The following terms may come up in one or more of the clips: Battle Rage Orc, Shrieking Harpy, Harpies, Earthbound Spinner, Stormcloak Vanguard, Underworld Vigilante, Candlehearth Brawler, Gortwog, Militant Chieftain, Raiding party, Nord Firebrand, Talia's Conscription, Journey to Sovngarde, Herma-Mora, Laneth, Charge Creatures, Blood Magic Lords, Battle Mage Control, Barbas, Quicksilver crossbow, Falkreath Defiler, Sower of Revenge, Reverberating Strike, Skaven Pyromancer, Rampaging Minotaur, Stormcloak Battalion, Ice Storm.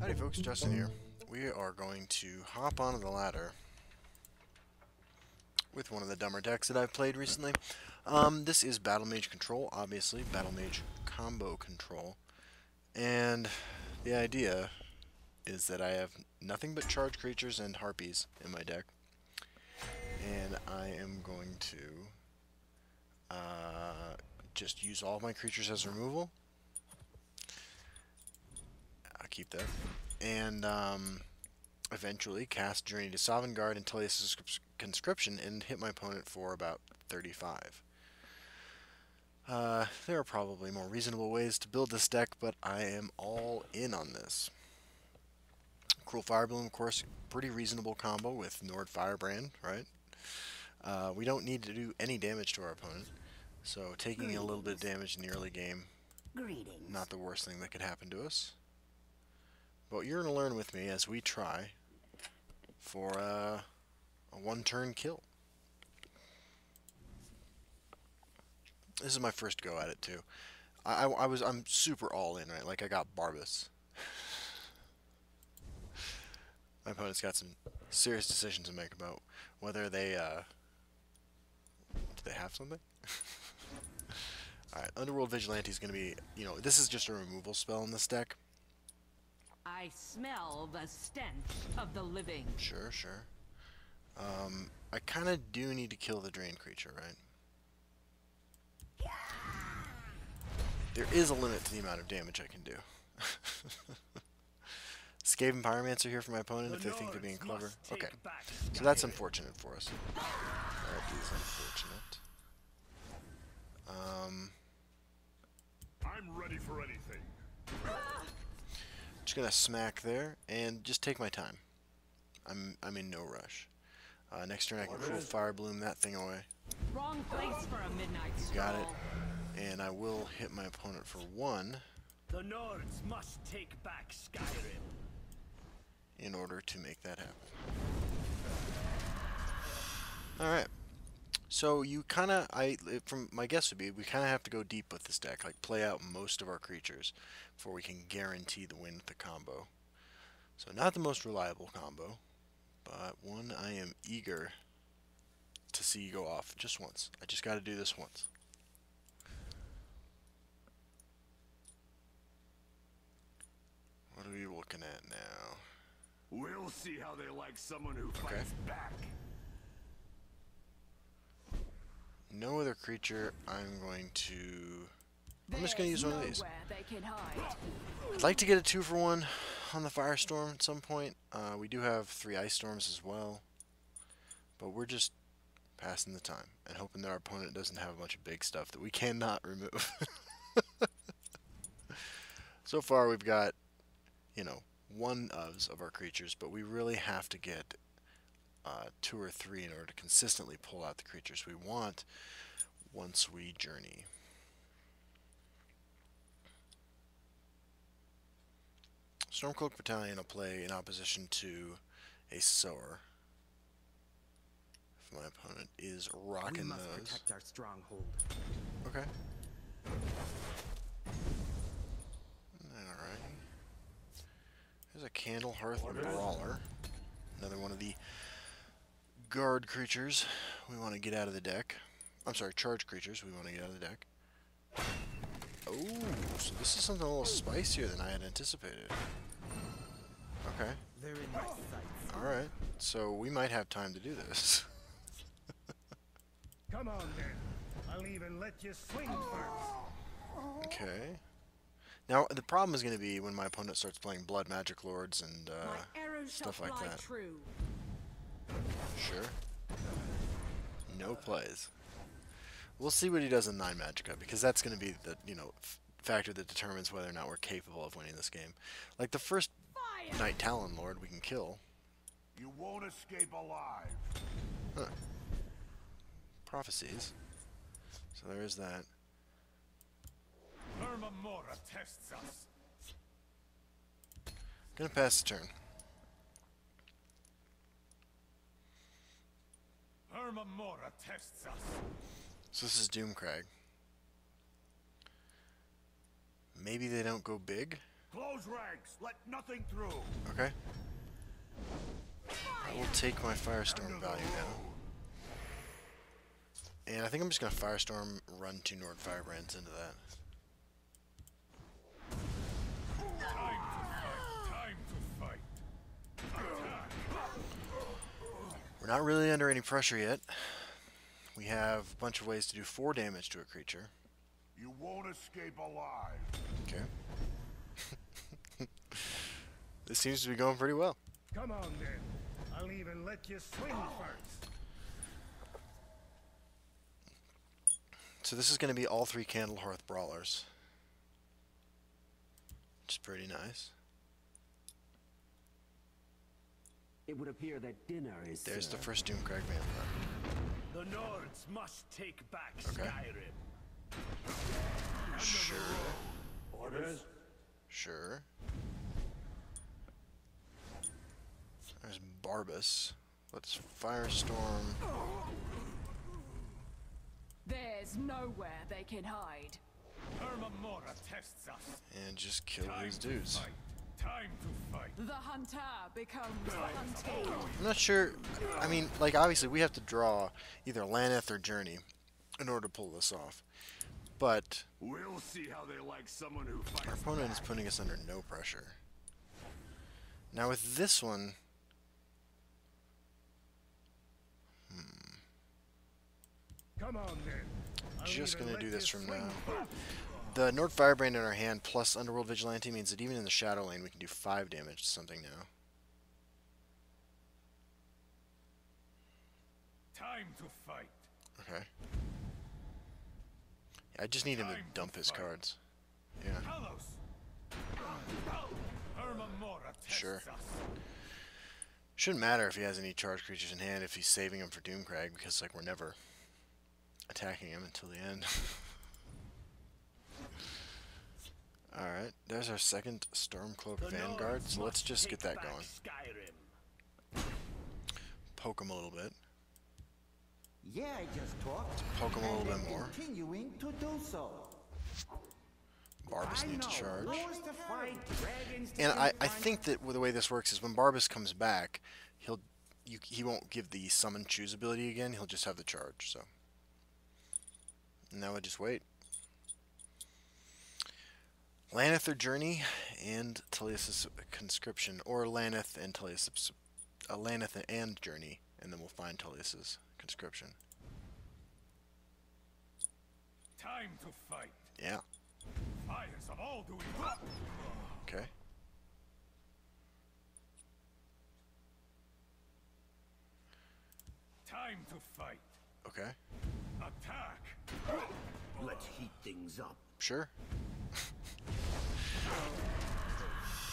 Howdy folks, Justin here. We are going to hop onto the ladder with one of the dumber decks that I've played recently. This is Battle Mage Control, obviously. Battle Mage Combo Control. And the idea is that I have nothing but Charge Creatures and Harpies in my deck. And I am going to just use all of my creatures as removal. I'll keep that. And eventually cast Journey to Sovngarde and Talia's Conscription and hit my opponent for about 35. There are probably more reasonable ways to build this deck, but I am all in on this. Cruel Firebloom, of course, pretty reasonable combo with Nord Firebrand, right? We don't need to do any damage to our opponent, so taking a little bit of damage in the early game, not the worst thing that could happen to us. But you're going to learn with me as we try for a one-turn kill. This is my first go at it too. I'm super all in, right? Like I got Barbas. My opponent's got some serious decisions to make about whether they do they have something? Alright, Underworld Vigilante is gonna be, you know, this is just a removal spell in this deck. I smell the stench of the living. Sure, sure. I kinda do need to kill the drain creature, right? There is a limit to the amount of damage I can do. Skaven Pyromancer here for my opponent if they think they're being clever. Okay, so that's unfortunate for us. That is unfortunate. I'm ready for anything. Just gonna smack there and just take my time. I'm in no rush. Next turn I can Cruel Firebloom that thing away. Wrong place for a midnight stroll. Got it. And I will hit my opponent for 1. The Nords must take back Skyrim in order to make that happen. Alright. So you kinda from my guess would be we kinda have to go deep with this deck, like play out most of our creatures before we can guarantee the win with the combo. So not the most reliable combo, but one I am eager to see you go off just once. I just gotta do this once. What are we looking at now? We'll see how they like someone who fights back. No other creature. I'm just going to use one of these. I'd like to get a 2-for-1 on the Firestorm at some point. We do have 3 Ice Storms as well. But we're just passing the time and hoping that our opponent doesn't have a bunch of big stuff that we cannot remove. So far we've got, you know, 1-ofs of our creatures, but we really have to get 2 or 3 in order to consistently pull out the creatures we want once we journey. Stormcloak Battalion will play in opposition to a Sower. If my opponent is rocking those. We must protect our stronghold. Okay. Alright. There's a Candlehearth Brawler, another one of the guard creatures we want to get out of the deck. I'm sorry, charge creatures we want to get out of the deck. Oh, so this is something a little spicier than I had anticipated. Okay. Alright, so we might have time to do this. Come on then, I'll even let you swing first. Okay. Now, the problem is going to be when my opponent starts playing Blood Magic Lords and stuff like that. Sure. No plays. We'll see what he does in 9 Magicka, because that's going to be the, you know, factor that determines whether or not we're capable of winning this game. Like the first Night Talon Lord we can kill. You won't escape alive. Huh. Prophecies. So there is that. Herma-Mora tests us. Gonna pass the turn. Herma-Mora tests us. So this is Doomcrag. Maybe they don't go big? Close ranks, let nothing through. Okay. I will take my Firestorm value now. And I think I'm just going to Firestorm run two Nord Firebrands into that. We're not really under any pressure yet. We have a bunch of ways to do 4 damage to a creature. You won't escape alive. Okay. This seems to be going pretty well. Come on then. I'll even let you swing first. So this is going to be all 3 Candlehearth Brawlers, which is pretty nice. It would appear that dinner is. There's the first Doomcrag Vanguard. The Nords must take back Skyrim. Sure. Orders? Sure. There's Barbas. Let's Firestorm. There's nowhere they can hide. Herma-Mora tests us. And just kill these dudes. Time to fight. The hunter becomes the hunted. I'm not sure. I mean, like, obviously we have to draw either Laneth or Journey in order to pull this off. But we'll see how they like someone who fights. Our opponent is putting us under no pressure. Now with this one, come on then. Just gonna do this from now. The Nord Firebrand in our hand plus Underworld Vigilante means that even in the Shadow Lane we can do 5 damage to something now. Time to fight. Okay. Yeah, I just need him to dump his cards. Yeah. Sure. Shouldn't matter if he has any charge creatures in hand if he's saving them for Doomcrag, because like we're never attacking him until the end. Alright, there's our second Stormcloak Vanguard, so let's just get that going. Poke him a little bit. Yeah, I just talked. Let's poke him a little bit more. To do so. Barbas needs to charge. And I think that the way this works is when Barbas comes back, he won't give the summon choose ability again, he'll just have the charge, so. And now I just wait. Laneth or Journey and Talia's Conscription, or Laneth and Talia's Laneth and Journey, and then we'll find Talia's Conscription. Time to fight. Yeah. Fires of all doing. Okay. Time to fight. Okay. Attack. Let's heat things up. Sure.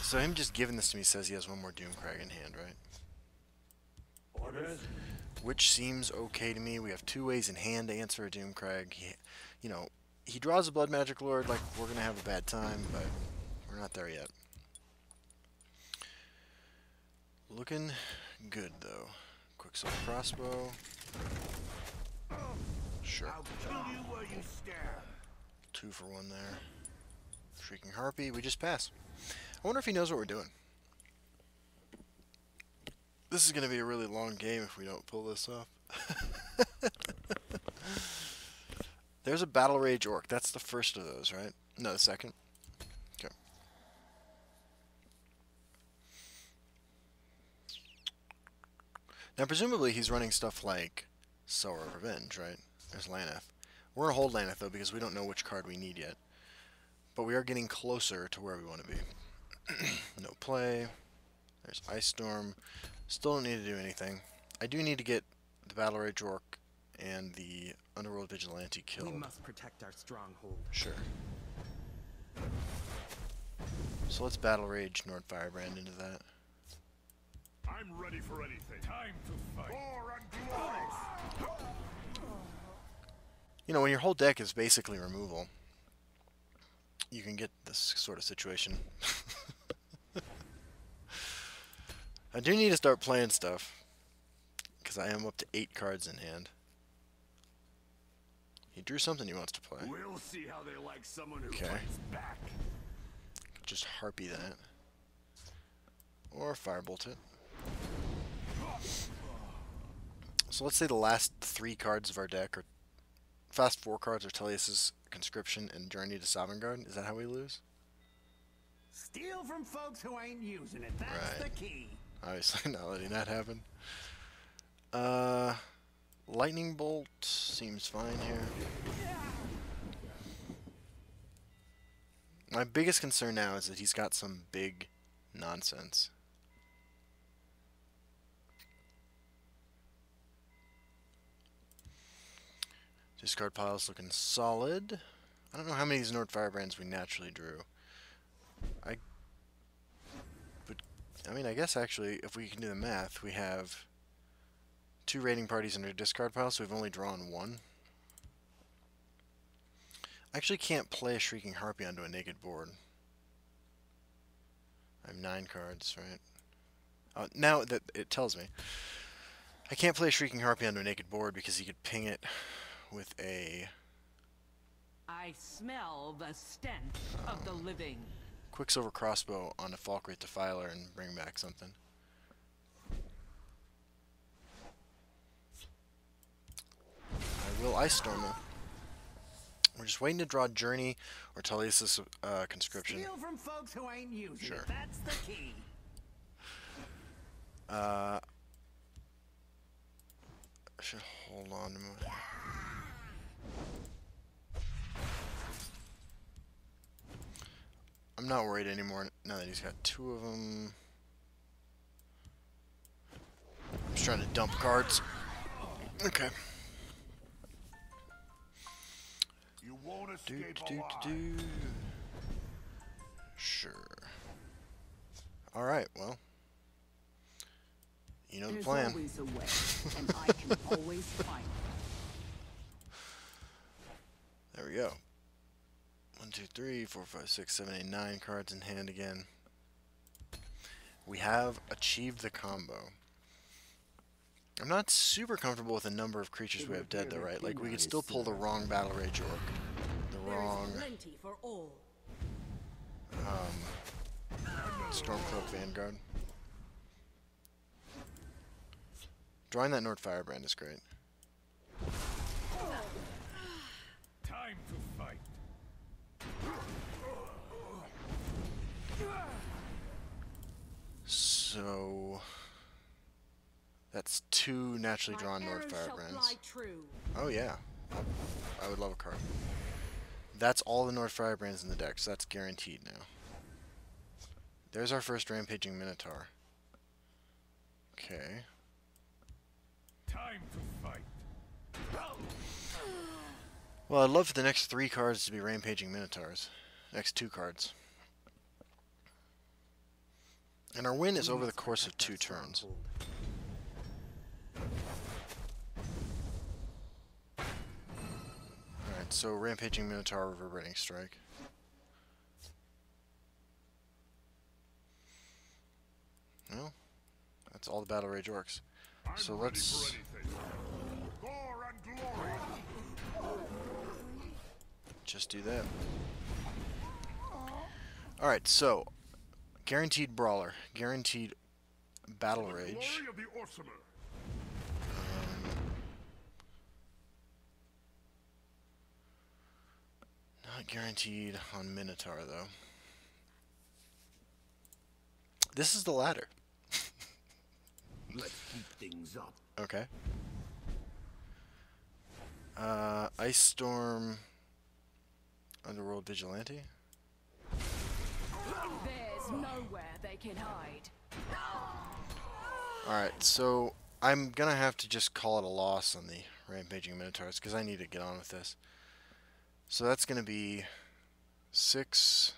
So him just giving this to me says he has one more Doomcrag in hand, right? Orders. Which seems okay to me. We have 2 ways in hand to answer a Doomcrag. You know, he draws a Blood Magic Lord, like we're gonna have a bad time, but we're not there yet. Looking good though. Quicksilver crossbow. Sure. I'll kill you where you stand. 2 for 1 there. Shrieking Harpy, we just pass. I wonder if he knows what we're doing. This is going to be a really long game if we don't pull this off. There's a Battle Rage Orc. That's the first of those, right? No, the second. Okay. Now, presumably, he's running stuff like Sower of Revenge, right? There's Laneth. We're going to hold Laneth, though, because we don't know which card we need yet. But we are getting closer to where we want to be. No play. There's Ice Storm. Still don't need to do anything. I do need to get the Battle Rage Orc and the Underworld Vigilante killed. We must protect our stronghold. Sure. So let's Battle Rage Nord Firebrand into that. I'm ready for anything. Time to fight. War and glory. You know, when your whole deck is basically removal, you can get this sort of situation. I do need to start playing stuff, because I am up to 8 cards in hand. He drew something he wants to play. We'll see how they like someone who plays back. Just harpy that. Or firebolt it. So let's say the last three cards of our deck are fast four cards are Talia's Conscription and Journey to Sovngarde. Is that how we lose? Steal from folks who ain't using it. That's the key. Obviously not letting that happen. Lightning Bolt seems fine here. My biggest concern now is that he's got some big nonsense. Discard pile's looking solid. I don't know how many of these Nord Firebrands we naturally drew. I guess actually, if we can do the math, we have two raiding parties in our discard pile, so we've only drawn one. I actually can't play a Shrieking Harpy onto a naked board. I have 9 cards, right? Now that it tells me. I can't play a Shrieking Harpy onto a naked board because he could ping it with a... I smell the stench of the living. Quicksilver crossbow on a Falkreath Defiler and bring back something. I will Ice Storm him. We're just waiting to draw Journey or Talia's Conscription. Steal from folks who ain't using it. That's the key. I should hold on to my... I'm not worried anymore now that he's got 2 of them. I'm just trying to dump cards. Okay. You won't escape alive. Sure. All right. Well, you know the plan. There's always a way, and I can always find it. There we go. 1, 2, 3, 4, 5, 6, 7, 8, 9 cards in hand again. We have achieved the combo. I'm not super comfortable with the number of creatures we have dead though, right? Like, we could still pull the wrong Battle Rage Orc. The wrong... Stormcloak Vanguard. Drawing that Nord Firebrand is great. Time to fight. So... that's 2 naturally drawn Nord Firebrands. Oh yeah, I would love a card. That's all the Nord Firebrands in the deck, so that's guaranteed now. There's our first Rampaging Minotaur. Okay. Time to fight. Well, I'd love for the next 3 cards to be Rampaging Minotaurs. Next 2 cards. And our win is over the course of 2 turns. So, Rampaging Minotaur, Reverberating Strike. Well, that's all the Battle Rage Orcs. So let's... just do that. Alright, so... guaranteed Brawler. Guaranteed Battle Rage. Not guaranteed on Minotaur, though. This is the ladder. Let's keep things up. Okay. Ice Storm... Underworld Vigilante? There's nowhere they can hide. Alright, so I'm gonna have to just call it a loss on the Rampaging Minotaurs, because I need to get on with this. So that's going to be 6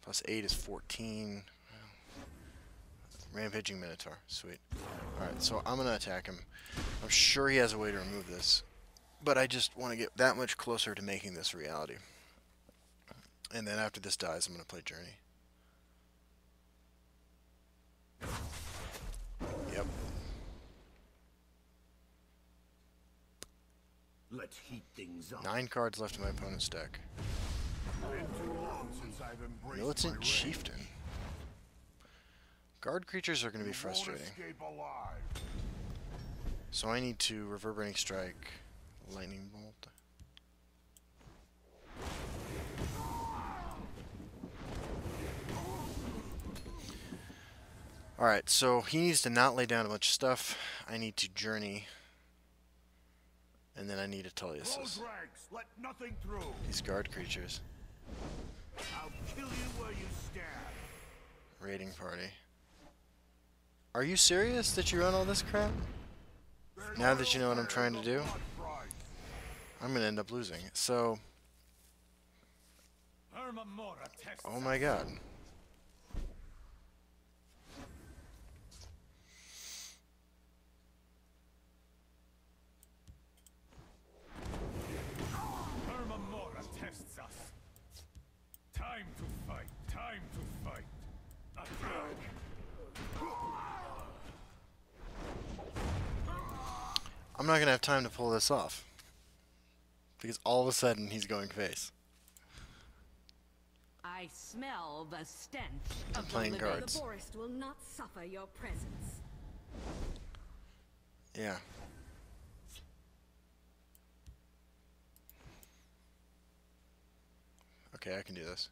plus 8 is 14. Rampaging Minotaur. Sweet. Alright, so I'm going to attack him. I'm sure he has a way to remove this. But I just want to get that much closer to making this reality. And then after this dies, I'm going to play Journey. Yep. Let's heat things up. 9 cards left in my opponent's deck. Militant Chieftain. Guard creatures are going to be frustrating. So I need to Reverberating Strike, Lightning Bolt. Alright, so he needs to not lay down a bunch of stuff. I need to Journey. And then I need a Talia's. These guard creatures. I'll kill you where you stand. Raiding party. Are you serious that you run all this crap? Now that you know what I'm trying to do? I'm going to end up losing. So... oh my god. Herma-Mora tests us. Time to fight. Time to fight. I'm not going to have time to pull this off. Because all of a sudden he's going face. I smell the stench of the living. The forest will not suffer your presence. Yeah. Okay, I can do this.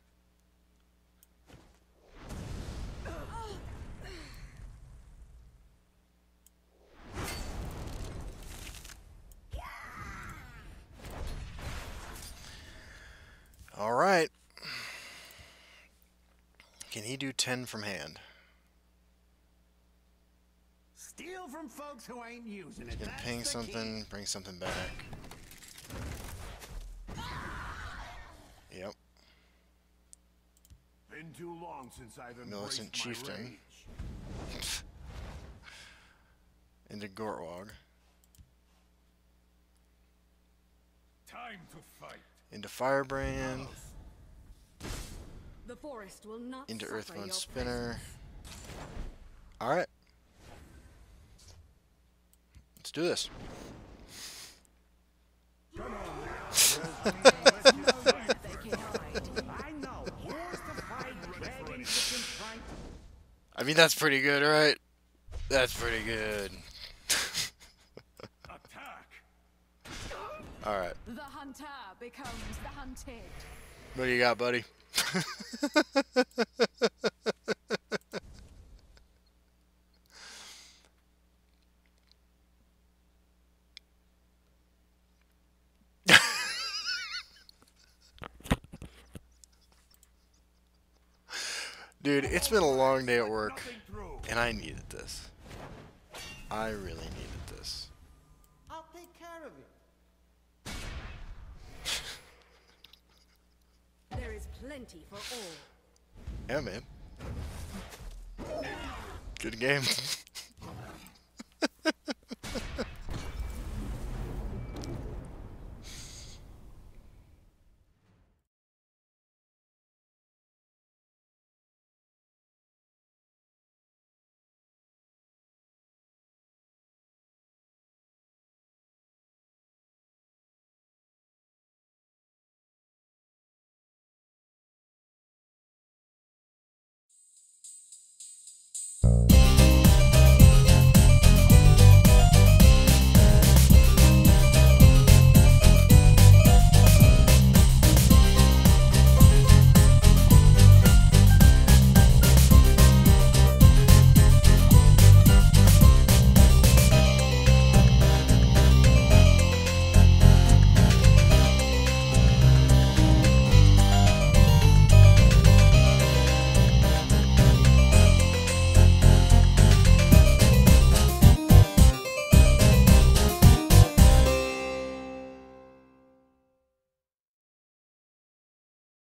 All right. Can he do 10 from hand? Steal from folks who ain't using it. He's gonna ping something, bring something back. Yep. Been too long since I've embraced my rage. Militant Chieftain. Into Gortwog. Time to fight. Into Firebrand. The forest will not into Earthbound Spinner. Alright. Let's do this. I mean, that's pretty good, right? That's pretty good. Alright. The hunter becomes the hunted. What do you got, buddy? Dude, it's been a long day at work, and I needed this. I really needed this. I'll take care of you. There is plenty for all. Yeah, man. Good game.